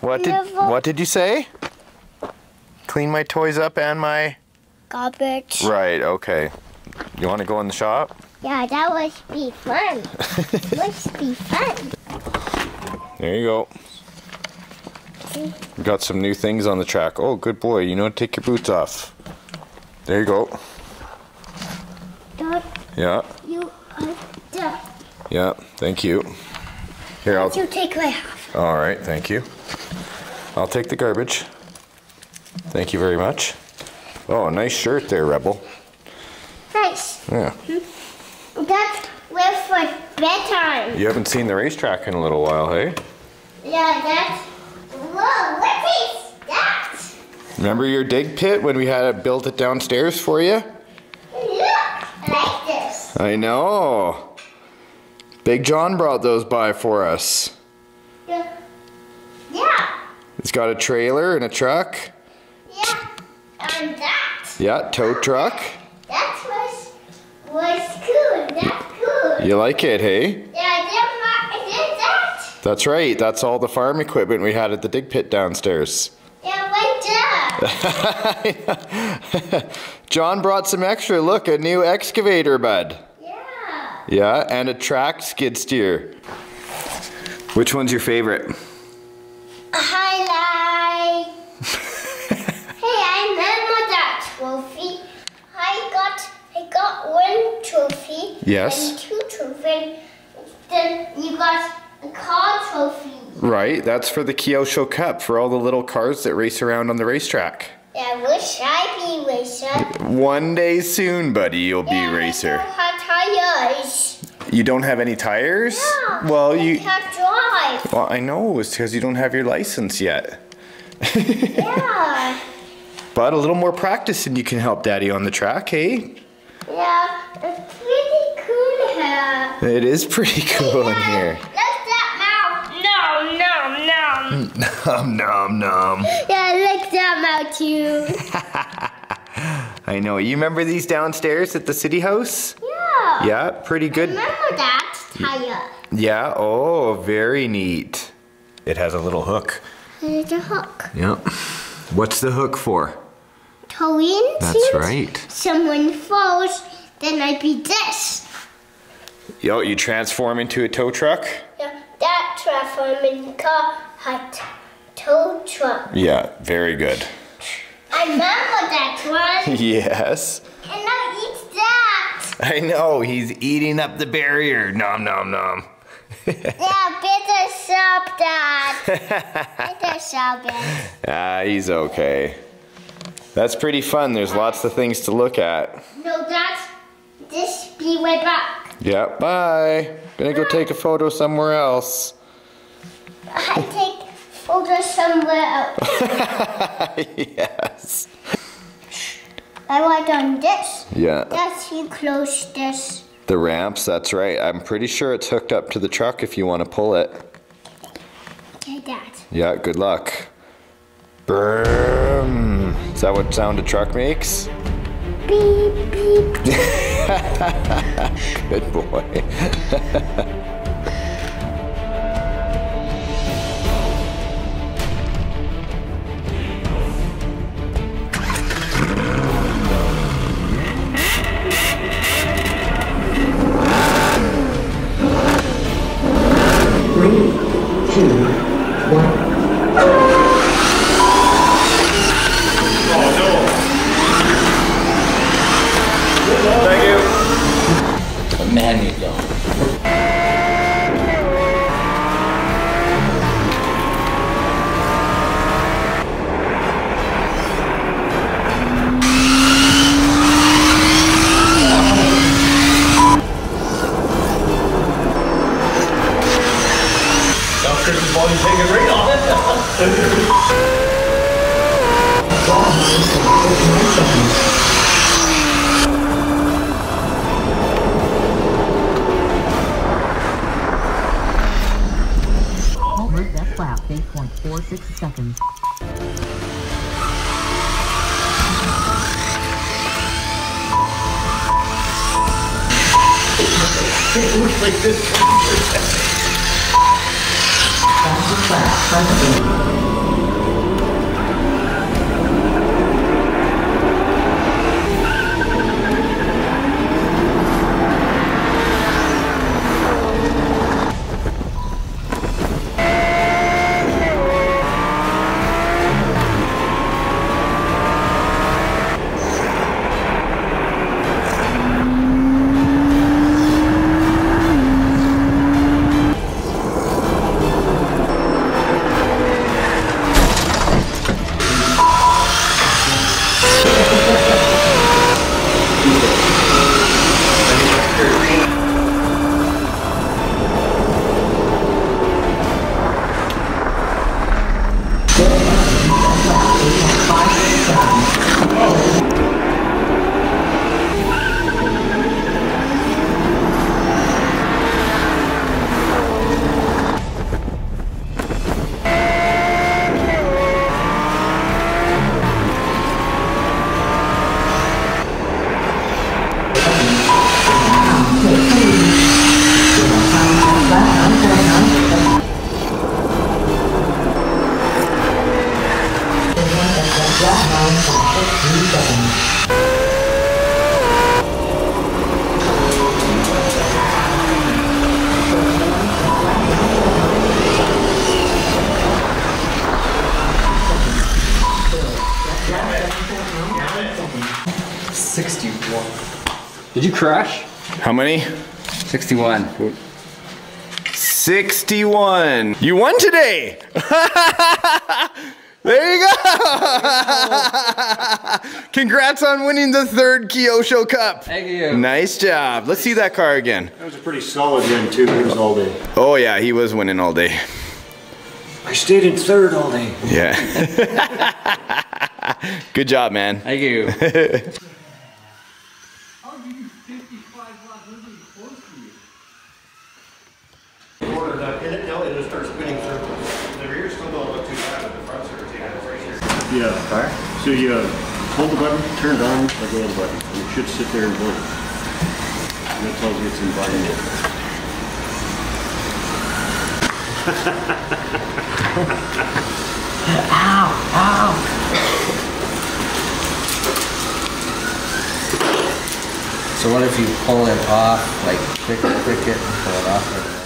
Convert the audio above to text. What did you say? Clean my toys up and my garbage. Right, okay. You want to go in the shop? Yeah, that would be fun. Must be fun. There you go. We got some new things on the track. Oh, good boy. You know, take your boots off. There you go. Dad, yeah. You are done. Yeah, thank you. Here, I'll take my half. All right, thank you. I'll take the garbage. Thank you very much. Oh, nice shirt there, Rebel. Nice. Yeah. Mm-hmm. That's we're for bedtime. You haven't seen the racetrack in a little while, hey? Yeah, that's... Whoa, what is that? Remember your dig pit when we had to build it downstairs for you? Yeah, I like this. I know. Big John brought those by for us. Yeah. Yeah. It's got a trailer and a truck. Yeah, and that. Yeah, tow truck. That was cool. That's cool. You like it, hey? Yeah, that's right. That's all the farm equipment we had at the dig pit downstairs. Yeah, right there. John brought some extra. Look, a new excavator, bud. Yeah. Yeah, and a track skid steer. Which one's your favorite? A highlight. Hey, I remember that trophy. I got one trophy. Yes. And two trophies. Then you got a car trophy. Right, that's for the Kyosho Cup, for all the little cars that race around on the racetrack. Yeah, wish I'd be racer. One day soon, buddy, you'll be racer. I don't have tires. You don't have any tires? No, well, you can't drive. Well, I know, it's because you don't have your license yet. Yeah. But a little more practice and you can help Daddy on the track, hey? Yeah, it's pretty cool here. It is pretty cool in here. Nom nom nom. Yeah, look down out you. I know. You remember these downstairs at the city house? Yeah. Yeah, pretty good. I remember that tire. Yeah. Oh, very neat. It has a little hook. It's a hook. Yeah. What's the hook for? Towing. That's right. Someone falls, then I be this. Yo, you transform into a tow truck? Yeah, that transform in car. Hot tow truck. Yeah, very good. I remember that one. Yes. And now eat that. I know, he's eating up the barrier. Nom nom nom. Yeah, better stop that. Better stop it. Ah, he's okay. That's pretty fun. There's lots of things to look at. No, that's this be way back. Yeah, bye. Gonna go take a photo somewhere else. I take photos somewhere else. Yes. I write on this. Yeah. That's you close this. The ramps, that's right. I'm pretty sure it's hooked up to the truck if you want to pull it. Okay, Dad. Yeah, good luck. Brrrm. Is that what sound a truck makes? Beep, beep. Good boy. That's a fact. 61. Did you crash? How many? 61. 61. You won today. There you go. Congrats on winning the third Kyosho Cup. Thank you. Nice job. Let's see that car again. That was a pretty solid win too. He was all day. Oh yeah, he was winning all day. I stayed in third all day. Yeah. Good job, man. Thank you. How do you 55 watts really close to you? Order that in it now, it'll start spinning circles. The rear still don't look too bad, but the front circuit's right here. Yeah. Fire? So you hold the button, turn it on, like go to the button. And it should sit there and work. And that tells you it's inviting it. Ow! Ow! So what if you pull it off, like, click it and pull it off?